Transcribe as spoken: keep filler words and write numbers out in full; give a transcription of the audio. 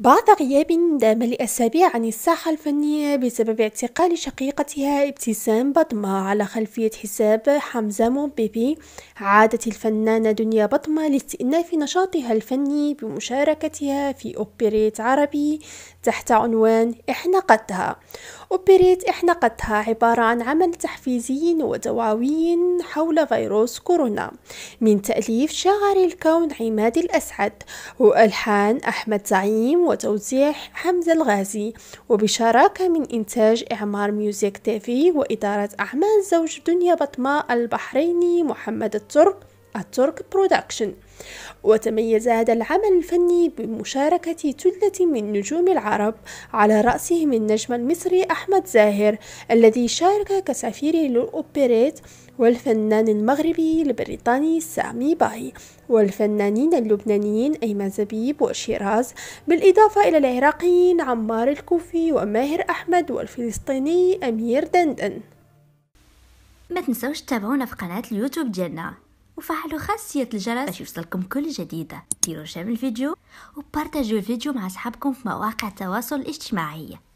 بعد غياب دام لأسابيع عن الساحة الفنية بسبب اعتقال شقيقتها ابتسام بطمة على خلفية حساب حمزة مون بيبي، عادت الفنانة دنيا بطمة لاستئناف نشاطها الفني بمشاركتها في أوبريت عربي تحت عنوان إحنا قدها. أوبريت إحنا قدها عبارة عن عمل تحفيزي وتوعوي حول فيروس كورونا من تأليف شاعر الكون عماد الأسعد وألحان أحمد زعيم وتوزيع حمزة الغازي، وبشراكة من إنتاج إعمار ميوزيك تيفي وإدارة أعمال زوج دنيا بطمة البحريني محمد الترب تورك بروداكشن. وتميز هذا العمل الفني بمشاركة ثلة من نجوم العرب على رأسهم النجم المصري أحمد زاهر الذي شارك كسفير للأوبريت، والفنان المغربي البريطاني سامي باي، والفنانين اللبنانيين ايما زبيب وشيراز، بالإضافة إلى العراقيين عمار الكوفي وماهر أحمد والفلسطيني امير دندن. ما تنسوش تتابعونا في قناة اليوتيوب ديالنا وفعلوا خاصية الجرس باش يوصلكم كل جديدة. ديروا شير الفيديو وبارتاجوا الفيديو مع أصحابكم في مواقع التواصل الاجتماعي.